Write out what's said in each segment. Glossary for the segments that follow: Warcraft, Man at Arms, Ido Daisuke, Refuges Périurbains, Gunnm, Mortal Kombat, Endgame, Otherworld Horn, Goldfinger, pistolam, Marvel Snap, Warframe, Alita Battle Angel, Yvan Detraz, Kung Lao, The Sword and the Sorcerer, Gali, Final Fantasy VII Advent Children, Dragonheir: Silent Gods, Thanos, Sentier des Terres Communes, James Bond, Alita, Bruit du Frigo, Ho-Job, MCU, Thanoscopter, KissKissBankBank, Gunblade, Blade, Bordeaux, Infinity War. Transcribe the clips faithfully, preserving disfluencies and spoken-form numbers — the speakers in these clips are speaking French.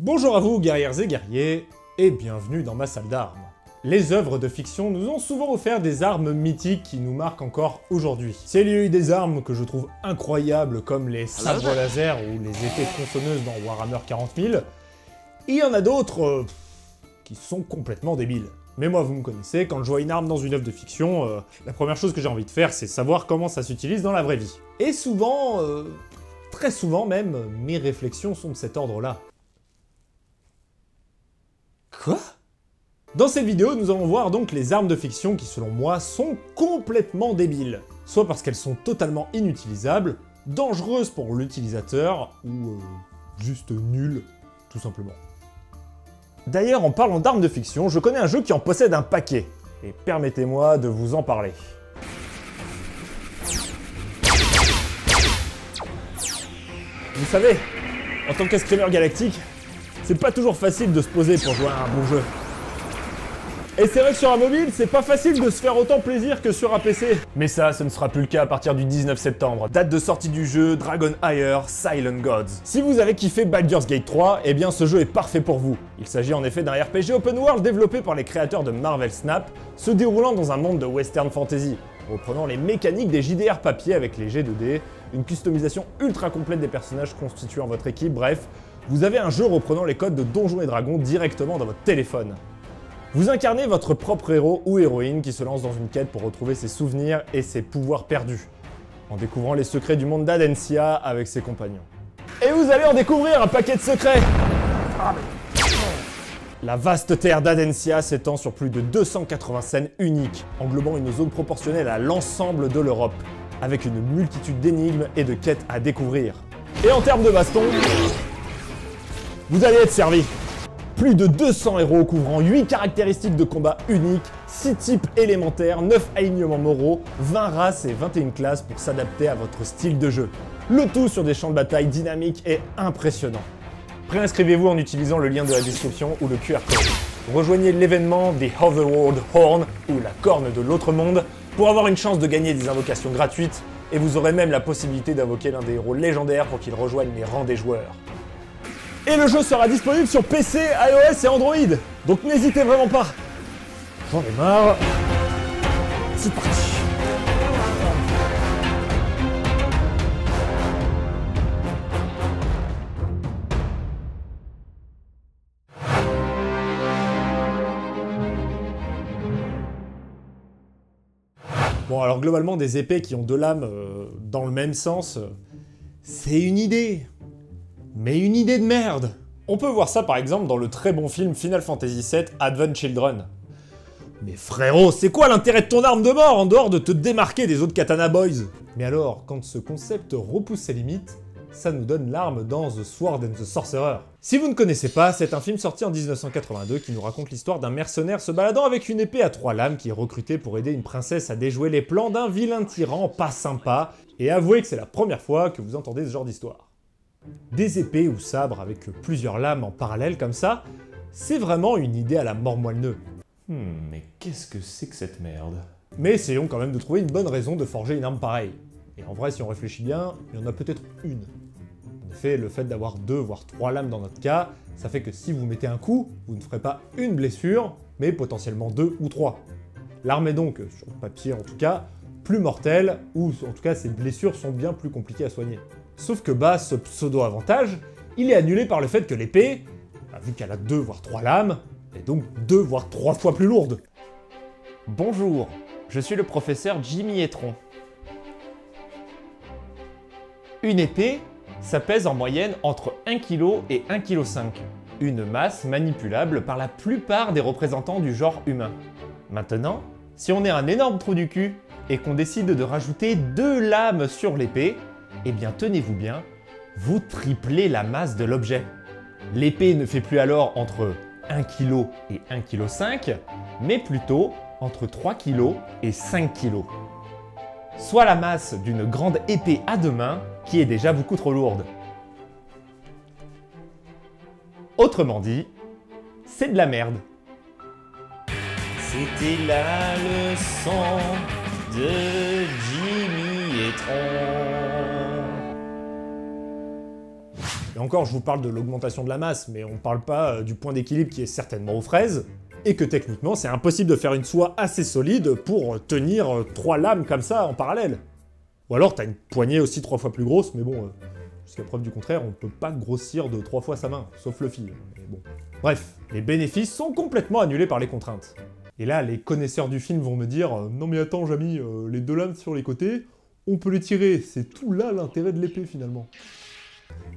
Bonjour à vous, guerrières et guerriers, et bienvenue dans ma salle d'armes. Les œuvres de fiction nous ont souvent offert des armes mythiques qui nous marquent encore aujourd'hui. S'il y a eu des armes que je trouve incroyables comme les sabres laser ou les épées tronçonneuses dans Warhammer quarante mille, il y en a d'autres euh, qui sont complètement débiles. Mais moi, vous me connaissez, quand je vois une arme dans une œuvre de fiction, euh, la première chose que j'ai envie de faire, c'est savoir comment ça s'utilise dans la vraie vie. Et souvent, euh, très souvent même, mes réflexions sont de cet ordre-là. Quoi ? Dans cette vidéo, nous allons voir donc les armes de fiction qui, selon moi, sont complètement débiles. Soit parce qu'elles sont totalement inutilisables, dangereuses pour l'utilisateur, ou euh, juste nulles, tout simplement. D'ailleurs, en parlant d'armes de fiction, je connais un jeu qui en possède un paquet. Et permettez-moi de vous en parler. Vous savez, en tant qu'escrimeur galactique, c'est pas toujours facile de se poser pour jouer à un bon jeu. Et c'est vrai que sur un mobile, c'est pas facile de se faire autant plaisir que sur un P C. Mais ça, ce ne sera plus le cas à partir du dix-neuf septembre, date de sortie du jeu Dragonheir: Silent Gods. Si vous avez kiffé Baldur's Gate trois, eh bien ce jeu est parfait pour vous. Il s'agit en effet d'un R P G open world développé par les créateurs de Marvel Snap, se déroulant dans un monde de western fantasy, reprenant les mécaniques des J D R papier avec les jets de dés, une customisation ultra complète des personnages constituant votre équipe, bref, vous avez un jeu reprenant les codes de Donjons et Dragons directement dans votre téléphone. Vous incarnez votre propre héros ou héroïne qui se lance dans une quête pour retrouver ses souvenirs et ses pouvoirs perdus, en découvrant les secrets du monde d'Adencia avec ses compagnons. Et vous allez en découvrir un paquet de secrets. La vaste terre d'Adencia s'étend sur plus de deux cent quatre-vingts scènes uniques, englobant une zone proportionnelle à l'ensemble de l'Europe, avec une multitude d'énigmes et de quêtes à découvrir. Et en termes de baston, vous allez être servi. Plus de deux cents héros couvrant huit caractéristiques de combat uniques, six types élémentaires, neuf alignements moraux, vingt races et vingt et une classes pour s'adapter à votre style de jeu. Le tout sur des champs de bataille dynamiques et impressionnants. Préinscrivez-vous en utilisant le lien de la description ou le Q R code. Rejoignez l'événement des Otherworld Horn ou la corne de l'autre monde pour avoir une chance de gagner des invocations gratuites et vous aurez même la possibilité d'invoquer l'un des héros légendaires pour qu'il rejoigne les rangs des joueurs. Et le jeu sera disponible sur P C, iOS et Android, donc n'hésitez vraiment pas. J'en ai marre. C'est parti. Bon, alors globalement, des épées qui ont deux lames euh, dans le même sens, euh, c'est une idée. Mais une idée de merde. On peut voir ça par exemple dans le très bon film Final Fantasy sept Advent Children. Mais frérot, c'est quoi l'intérêt de ton arme de mort en dehors de te démarquer des autres Katana Boys? Mais alors, quand ce concept repousse ses limites, ça nous donne l'arme dans The Sword and the Sorcerer. Si vous ne connaissez pas, c'est un film sorti en mille neuf cent quatre-vingt-deux qui nous raconte l'histoire d'un mercenaire se baladant avec une épée à trois lames qui est recruté pour aider une princesse à déjouer les plans d'un vilain tyran pas sympa, et avouez que c'est la première fois que vous entendez ce genre d'histoire. Des épées ou sabres avec plusieurs lames en parallèle comme ça, c'est vraiment une idée à la mormoilleneux. Hmm, mais qu'est-ce que c'est que cette merde? Mais essayons quand même de trouver une bonne raison de forger une arme pareille. Et en vrai, si on réfléchit bien, il y en a peut-être une. En effet, le fait d'avoir deux voire trois lames dans notre cas, ça fait que si vous mettez un coup, vous ne ferez pas une blessure, mais potentiellement deux ou trois. L'arme est donc, sur le papier en tout cas, plus mortelle, ou en tout cas ses blessures sont bien plus compliquées à soigner. Sauf que bah, ce pseudo-avantage, il est annulé par le fait que l'épée, bah, vu qu'elle a deux voire trois lames, est donc deux voire trois fois plus lourde. Bonjour, je suis le professeur Jimmy Etron. Une épée, ça pèse en moyenne entre un kilo et un virgule cinq kilos. Une masse manipulable par la plupart des représentants du genre humain. Maintenant, si on est un énorme trou du cul et qu'on décide de rajouter deux lames sur l'épée, eh bien, tenez-vous bien, vous triplez la masse de l'objet. L'épée ne fait plus alors entre un kilo et un virgule cinq kilos, mais plutôt entre trois kilos et cinq kilos. Soit la masse d'une grande épée à deux mains, qui est déjà beaucoup trop lourde. Autrement dit, c'est de la merde. C'était la leçon de Jimmy Etron. Et encore, je vous parle de l'augmentation de la masse, mais on ne parle pas du point d'équilibre qui est certainement aux fraises, et que techniquement, c'est impossible de faire une soie assez solide pour tenir trois lames comme ça en parallèle. Ou alors, t'as une poignée aussi trois fois plus grosse, mais bon, jusqu'à preuve du contraire, on ne peut pas grossir de trois fois sa main, sauf le fil. Mais bon. Bref, les bénéfices sont complètement annulés par les contraintes. Et là, les connaisseurs du film vont me dire « Non mais attends, Jamy, euh, les deux lames sur les côtés, on peut les tirer, c'est tout là l'intérêt de l'épée finalement. »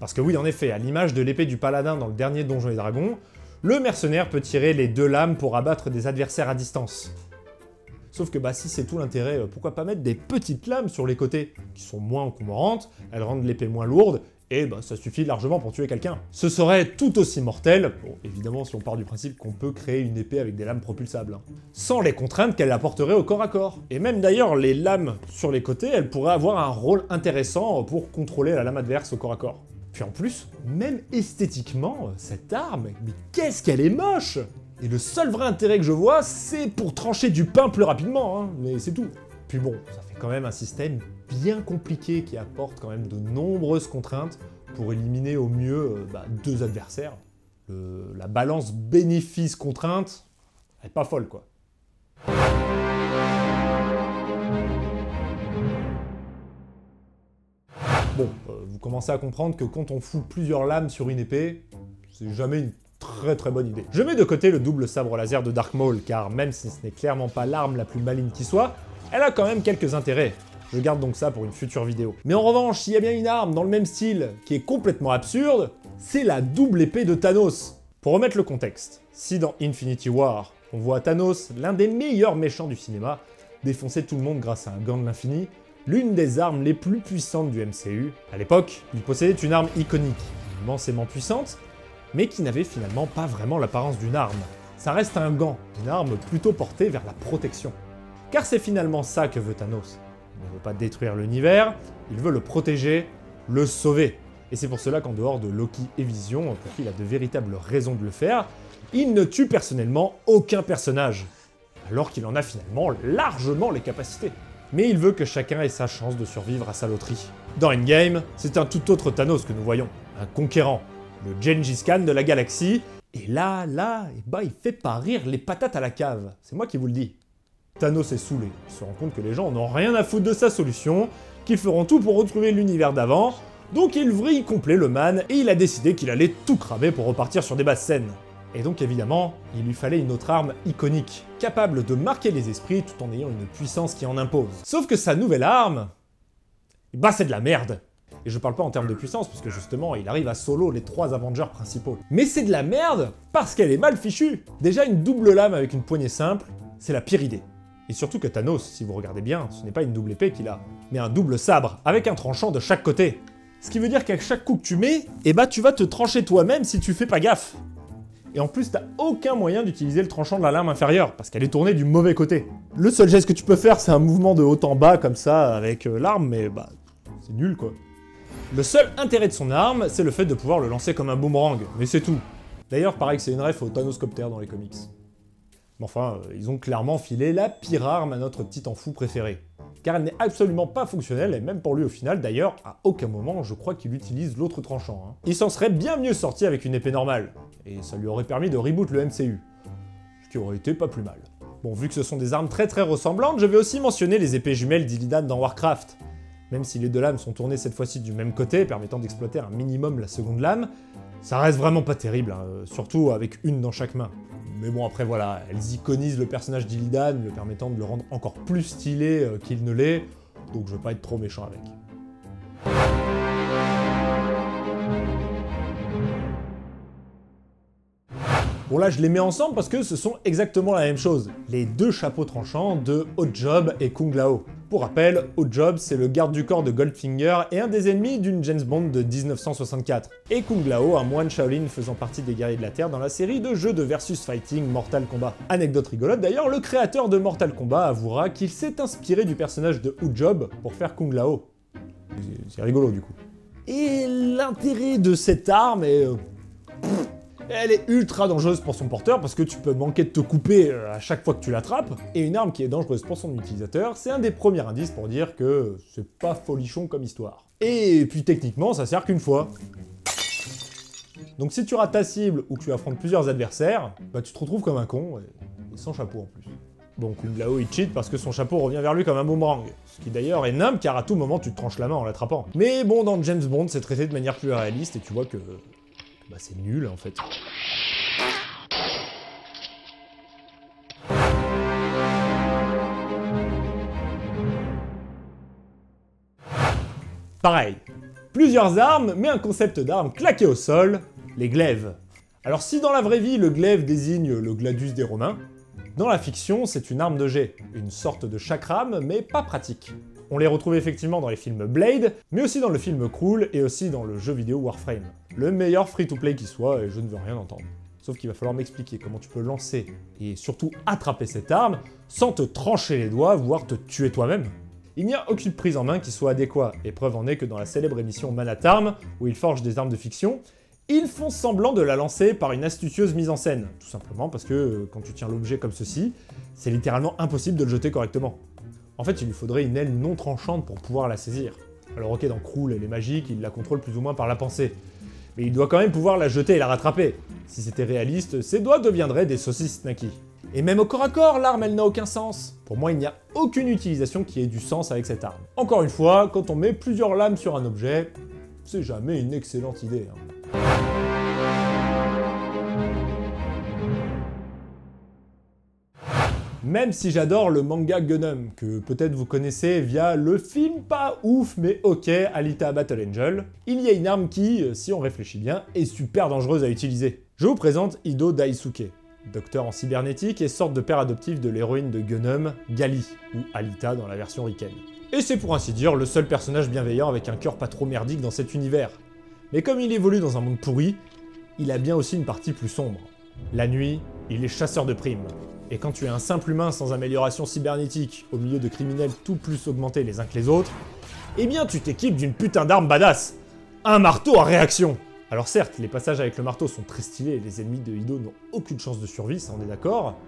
Parce que oui, en effet, à l'image de l'épée du paladin dans le dernier Donjons et Dragons, le mercenaire peut tirer les deux lames pour abattre des adversaires à distance. Sauf que bah si c'est tout l'intérêt, pourquoi pas mettre des petites lames sur les côtés, qui sont moins encombrantes, elles rendent l'épée moins lourde, et bah ça suffit largement pour tuer quelqu'un. Ce serait tout aussi mortel, bon, évidemment si on part du principe qu'on peut créer une épée avec des lames propulsables, hein, sans les contraintes qu'elle apporterait au corps à corps. Et même d'ailleurs, les lames sur les côtés, elles pourraient avoir un rôle intéressant pour contrôler la lame adverse au corps à corps. Puis en plus, même esthétiquement, cette arme, mais qu'est-ce qu'elle est moche! Et le seul vrai intérêt que je vois, c'est pour trancher du pain plus rapidement, hein, mais c'est tout. Puis bon, ça fait quand même un système bien compliqué qui apporte quand même de nombreuses contraintes pour éliminer au mieux euh, bah, deux adversaires. Le, la balance bénéfice-contrainte, elle est pas folle quoi. Bon, euh, vous commencez à comprendre que quand on fout plusieurs lames sur une épée, c'est jamais une très très bonne idée. Je mets de côté le double sabre laser de Darth Maul, car même si ce n'est clairement pas l'arme la plus maligne qui soit, elle a quand même quelques intérêts. Je garde donc ça pour une future vidéo. Mais en revanche, s'il y a bien une arme dans le même style qui est complètement absurde, c'est la double épée de Thanos. Pour remettre le contexte, si dans Infinity War, on voit Thanos, l'un des meilleurs méchants du cinéma, défoncer tout le monde grâce à un gant de l'infini, l'une des armes les plus puissantes du M C U, à l'époque, il possédait une arme iconique, immensément puissante, mais qui n'avait finalement pas vraiment l'apparence d'une arme. Ça reste un gant, une arme plutôt portée vers la protection. Car c'est finalement ça que veut Thanos. Il ne veut pas détruire l'univers, il veut le protéger, le sauver. Et c'est pour cela qu'en dehors de Loki et Vision, pour qui il a de véritables raisons de le faire, il ne tue personnellement aucun personnage, alors qu'il en a finalement largement les capacités. Mais il veut que chacun ait sa chance de survivre à sa loterie. Dans Endgame, c'est un tout autre Thanos que nous voyons, un conquérant, le Gengis Khan de la galaxie, et là, là, et bah, il fait pas rire les patates à la cave, c'est moi qui vous le dis. Thanos est saoulé, il se rend compte que les gens n'ont rien à foutre de sa solution, qu'ils feront tout pour retrouver l'univers d'avant, donc il vrille complet le man, et il a décidé qu'il allait tout cramer pour repartir sur des basses scènes. Et donc évidemment, il lui fallait une autre arme iconique, capable de marquer les esprits tout en ayant une puissance qui en impose. Sauf que sa nouvelle arme, bah c'est de la merde. Et je parle pas en termes de puissance, parce que justement, il arrive à solo les trois Avengers principaux. Mais c'est de la merde parce qu'elle est mal fichue. Déjà, une double lame avec une poignée simple, c'est la pire idée. Et surtout que Thanos, si vous regardez bien, ce n'est pas une double épée qu'il a, mais un double sabre, avec un tranchant de chaque côté. Ce qui veut dire qu'à chaque coup que tu mets, eh bah tu vas te trancher toi-même si tu fais pas gaffe. Et en plus, t'as aucun moyen d'utiliser le tranchant de la lame inférieure, parce qu'elle est tournée du mauvais côté. Le seul geste que tu peux faire, c'est un mouvement de haut en bas, comme ça, avec l'arme, mais bah, c'est nul quoi. Le seul intérêt de son arme, c'est le fait de pouvoir le lancer comme un boomerang, mais c'est tout. D'ailleurs, pareil que c'est une ref au Thanoscopter dans les comics. Enfin, ils ont clairement filé la pire arme à notre titan fou préféré. Car elle n'est absolument pas fonctionnelle, et même pour lui au final, d'ailleurs, à aucun moment je crois qu'il utilise l'autre tranchant. Hein. Il s'en serait bien mieux sorti avec une épée normale, et ça lui aurait permis de reboot le M C U. Ce qui aurait été pas plus mal. Bon, vu que ce sont des armes très très ressemblantes, je vais aussi mentionner les épées jumelles d'Illidan dans Warcraft. Même si les deux lames sont tournées cette fois-ci du même côté, permettant d'exploiter un minimum la seconde lame, ça reste vraiment pas terrible, hein, surtout avec une dans chaque main. Mais bon, après voilà, elles iconisent le personnage d'Illidan, le permettant de le rendre encore plus stylé euh, qu'il ne l'est, donc je veux pas être trop méchant avec. Bon là, je les mets ensemble parce que ce sont exactement la même chose, les deux chapeaux tranchants de Ho-Job et Kung Lao. Pour rappel, Ho-Job, c'est le garde du corps de Goldfinger et un des ennemis d'une James Bond de mille neuf cent soixante-quatre. Et Kung Lao, un moine Shaolin faisant partie des guerriers de la Terre dans la série de jeux de versus fighting Mortal Kombat. Anecdote rigolote d'ailleurs, le créateur de Mortal Kombat avouera qu'il s'est inspiré du personnage de Ho-Job pour faire Kung Lao. C'est rigolo du coup. Et l'intérêt de cette arme est... Pfff. Elle est ultra dangereuse pour son porteur parce que tu peux manquer de te couper à chaque fois que tu l'attrapes. Et une arme qui est dangereuse pour son utilisateur, c'est un des premiers indices pour dire que c'est pas folichon comme histoire. Et puis techniquement, ça sert qu'une fois. Donc si tu rates ta cible ou que tu affrontes plusieurs adversaires, bah tu te retrouves comme un con et, et sans chapeau en plus. Bon, Kung Lao il cheat parce que son chapeau revient vers lui comme un boomerang, ce qui d'ailleurs est nimble car à tout moment tu te tranches la main en l'attrapant. Mais bon, dans James Bond c'est traité de manière plus réaliste et tu vois que bah, c'est nul en fait. Pareil, plusieurs armes, mais un concept d'arme claqué au sol, les glaives. Alors si dans la vraie vie, le glaive désigne le gladius des Romains, dans la fiction, c'est une arme de jet, une sorte de chakram, mais pas pratique. On les retrouve effectivement dans les films Blade, mais aussi dans le film Krull et aussi dans le jeu vidéo Warframe. Le meilleur free-to-play qui soit, et je ne veux rien entendre. Sauf qu'il va falloir m'expliquer comment tu peux lancer et surtout attraper cette arme sans te trancher les doigts, voire te tuer toi-même. Il n'y a aucune prise en main qui soit adéquate, et preuve en est que dans la célèbre émission Man at Arms, où ils forgent des armes de fiction, ils font semblant de la lancer par une astucieuse mise en scène, tout simplement parce que euh, quand tu tiens l'objet comme ceci, c'est littéralement impossible de le jeter correctement. En fait, il lui faudrait une aile non tranchante pour pouvoir la saisir. Alors ok, dans Krull, elle est magique, il la contrôle plus ou moins par la pensée, mais il doit quand même pouvoir la jeter et la rattraper. Si c'était réaliste, ses doigts deviendraient des saucisses snacky. Et même au corps à corps, l'arme elle n'a aucun sens. Pour moi, il n'y a aucune utilisation qui ait du sens avec cette arme. Encore une fois, quand on met plusieurs lames sur un objet, c'est jamais une excellente idée. Hein. Même si j'adore le manga Gunnm, que peut-être vous connaissez via le film pas ouf mais ok, Alita Battle Angel, il y a une arme qui, si on réfléchit bien, est super dangereuse à utiliser. Je vous présente Ido Daisuke. Docteur en cybernétique et sorte de père adoptif de l'héroïne de Gunnm, Gali, ou Alita dans la version Riken. Et c'est pour ainsi dire le seul personnage bienveillant avec un cœur pas trop merdique dans cet univers. Mais comme il évolue dans un monde pourri, il a bien aussi une partie plus sombre. La nuit, il est chasseur de primes. Et quand tu es un simple humain sans amélioration cybernétique, au milieu de criminels tout plus augmentés les uns que les autres, eh bien tu t'équipes d'une putain d'arme badass, un marteau à réaction. Alors certes, les passages avec le marteau sont très stylés et les ennemis de Ido n'ont aucune chance de survie, ça on est d'accord,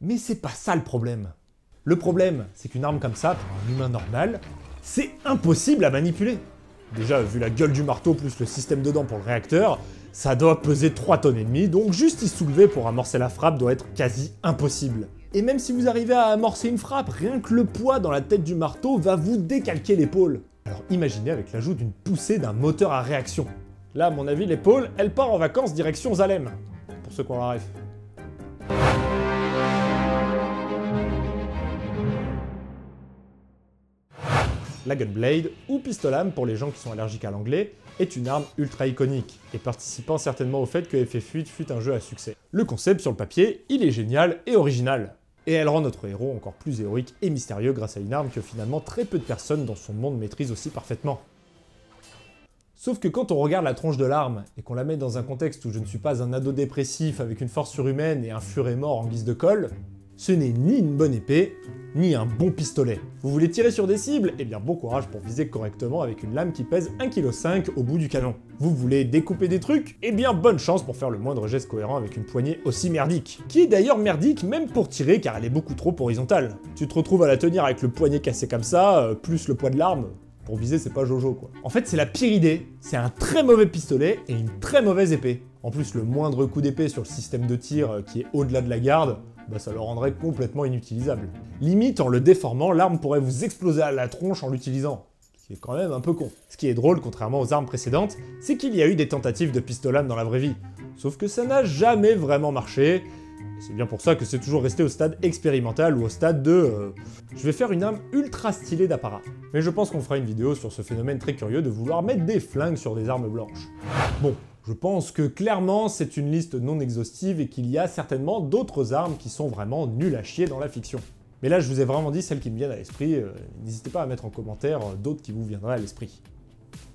mais c'est pas ça le problème. Le problème, c'est qu'une arme comme ça, pour un humain normal, c'est impossible à manipuler. Déjà, vu la gueule du marteau plus le système dedans pour le réacteur, ça doit peser trois tonnes et demie, donc juste y soulever pour amorcer la frappe doit être quasi impossible. Et même si vous arrivez à amorcer une frappe, rien que le poids dans la tête du marteau va vous décalquer l'épaule. Alors imaginez avec l'ajout d'une poussée d'un moteur à réaction. Là, à mon avis, l'épaule, elle part en vacances direction Zalem, pour ceux qui ont la ref. La Gunblade, ou pistolam pour les gens qui sont allergiques à l'anglais, est une arme ultra iconique, et participant certainement au fait que F F huit fut un jeu à succès. Le concept, sur le papier, il est génial et original, et elle rend notre héros encore plus héroïque et mystérieux grâce à une arme que finalement très peu de personnes dans son monde maîtrisent aussi parfaitement. Sauf que quand on regarde la tronche de l'arme, et qu'on la met dans un contexte où je ne suis pas un ado dépressif avec une force surhumaine et un furet mort en guise de colle, ce n'est ni une bonne épée, ni un bon pistolet. Vous voulez tirer sur des cibles? Eh bien bon courage pour viser correctement avec une lame qui pèse un virgule cinq kilos au bout du canon. Vous voulez découper des trucs? Eh bien bonne chance pour faire le moindre geste cohérent avec une poignée aussi merdique. Qui est d'ailleurs merdique même pour tirer car elle est beaucoup trop horizontale. Tu te retrouves à la tenir avec le poignet cassé comme ça, euh, plus le poids de l'arme. Pour viser, c'est pas Jojo quoi. En fait, c'est la pire idée, c'est un très mauvais pistolet et une très mauvaise épée. En plus, le moindre coup d'épée sur le système de tir qui est au-delà de la garde, bah ça le rendrait complètement inutilisable. Limite, en le déformant, l'arme pourrait vous exploser à la tronche en l'utilisant. Ce qui est quand même un peu con. Ce qui est drôle, contrairement aux armes précédentes, c'est qu'il y a eu des tentatives de pistolam dans la vraie vie. Sauf que ça n'a jamais vraiment marché. C'est bien pour ça que c'est toujours resté au stade expérimental ou au stade de... Euh, je vais faire une arme ultra stylée d'apparat. Mais je pense qu'on fera une vidéo sur ce phénomène très curieux de vouloir mettre des flingues sur des armes blanches. Bon, je pense que clairement c'est une liste non exhaustive et qu'il y a certainement d'autres armes qui sont vraiment nulles à chier dans la fiction. Mais là je vous ai vraiment dit celles qui me viennent à l'esprit, euh, n'hésitez pas à mettre en commentaire euh, d'autres qui vous viendraient à l'esprit.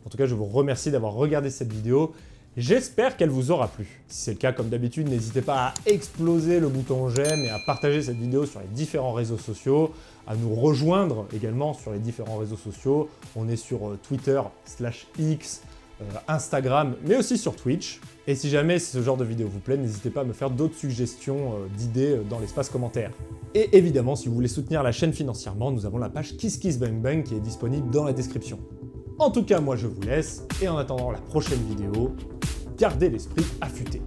En tout cas je vous remercie d'avoir regardé cette vidéo. J'espère qu'elle vous aura plu. Si c'est le cas, comme d'habitude, n'hésitez pas à exploser le bouton j'aime et à partager cette vidéo sur les différents réseaux sociaux, à nous rejoindre également sur les différents réseaux sociaux. On est sur Twitter, slash X, euh, Instagram, mais aussi sur Twitch. Et si jamais ce genre de vidéo vous plaît, n'hésitez pas à me faire d'autres suggestions euh, d'idées dans l'espace commentaire. Et évidemment, si vous voulez soutenir la chaîne financièrement, nous avons la page KissKissBankBank qui est disponible dans la description. En tout cas, moi je vous laisse, et en attendant la prochaine vidéo, garder l'esprit affûté.